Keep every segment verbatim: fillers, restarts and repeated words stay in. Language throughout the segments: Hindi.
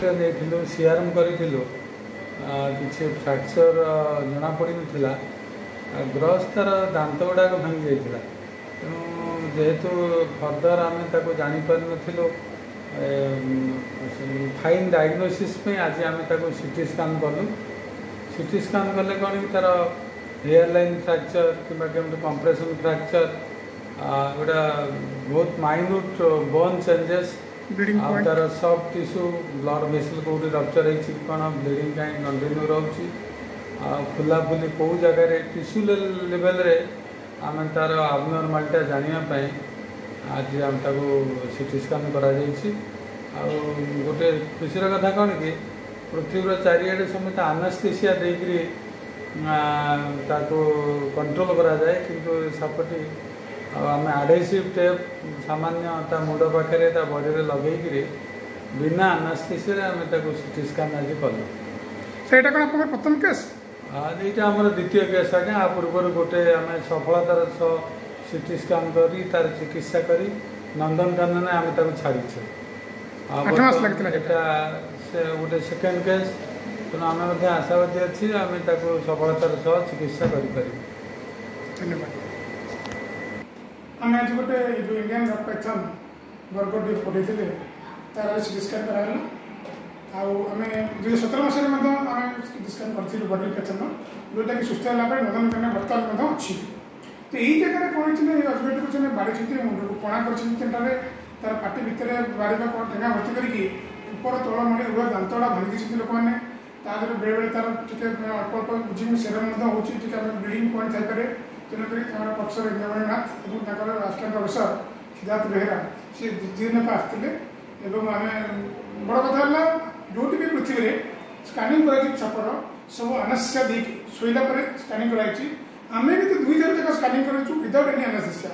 टेस्ट नहीं सीआरएम करूँ कि फ्राक्चर जना पड़ ना ग्रस तार दांत गुड़ाक भांगी जाता तेणु जेहेतु फर्दर आम जापर नु फाइन डायग्नोसिस आज आम सीटी स्कैन कलु सीटी स्कैन कले कौन कि तार हेयर लाइन फ्राक्चर कि कंप्रेशन फ्राक्चर गोटा बहुत माइन्यूट बोन चेंजेस तार सब टिश्यू ब्लड वेसल कौटी रपचर हो कौन ब्लीडिंग कहीं कंटिन्यू रोचे फुलाफुली कौ जगार टिश्यू लेवल रे आम तार आबनॉर्मालिटी जानापी आज आम सीटी स्कैन करा गोटे खुशी कथा कौन कि पृथ्वीर चारिड़े समस्त आनास्थेसिया देकर कंट्रोल कराए कि सापटी आम एडहेसिव टेप सामान्य मुंड पाखे बॉडी रे लगे बिना एनास्थेसिया आम सीटी स्कैन आज कलु से प्रथम केस यहाँ आम द्वितीय केस आज आ पूर्व गोटे आम सफलतार सह सीटी स्कैन करी तार चिकित्सा करी नंदनकानन आम छाड़ीचे गोटे सेकेंड केस तेना आम आशावादी अच्छी आम सफलतार सह चिकित्सा करें धन्यवाद। आम आज गोटे जो इंडियन पैथन बरगढ़ पढ़ी थे तार सीटी स्कैन कराला आम दुई सतर मसीटी स्कैन करूँ बरगढ़ पैथन जोटा कि सुस्थ होगा नंदनकानन बर्तमान अच्छी तो यही जगह कौन हजबेंड को बाड़ी मुंडक कणा करेंटारे तार पार्टी भितर बाड़ी ठेगा भर्ती करके ऊपर तौल मड़ी उड़ा दांत भांगी लोक मैंने बेले बेले तार टे अल्प अल्प बुझी सेरम हो ब्लीडिंग पॉइंट थे तेनाली प्रफेसर इंद्रमणि नाथ और राष्ट्रीय प्रोफेसर सिद्धार्थ बेहरा सी दिन आसते आम बड़ कथा जो भी पृथ्वी में स्कानिंग करपर सब अनास्या देक शोला स्कानिंग करें भी दुई थर जगह स्कानिंग करूँ विदाउट एनी अनास्या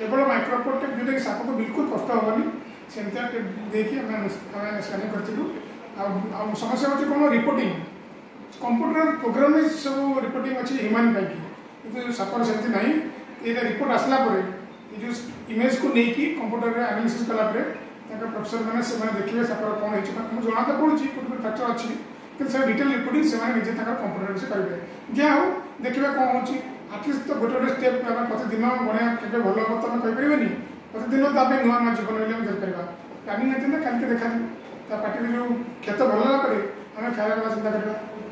केवल माइक्रोपोटेप जोटा कि साप को बिल्कुल कष्ट हेनी से स्कानिंग करूँ समस्या होती कौन रिपोर्टिंग कंप्यूटर प्रोग्राम सब रिपोर्टिंग अच्छी ह्यूमन पाई कि सापर से ना ये रिपोर्ट आसला जो इमेज को लेकिन कंप्यूटर में एनालिसिस कलापर प्रोफेसर मैंने देखिए सापर कौन हो जना तो पड़ी गोटे फ्राक्चर अच्छी कि डिटेल रिपोर्टिंग से निजे कंप्यूटर से करेंगे जहाँ हो देखा कौन होटलिस्ट तो गोटे गोटे स्टेप प्रतिदिन गणा के भल हम तुम कहींपर प्रतिदिन तक नुआ नुआ जीवन भी देखा प्लानिंग नहीं देखा पार्टी जो क्षेत्र भल आम खाया चिंता करवा।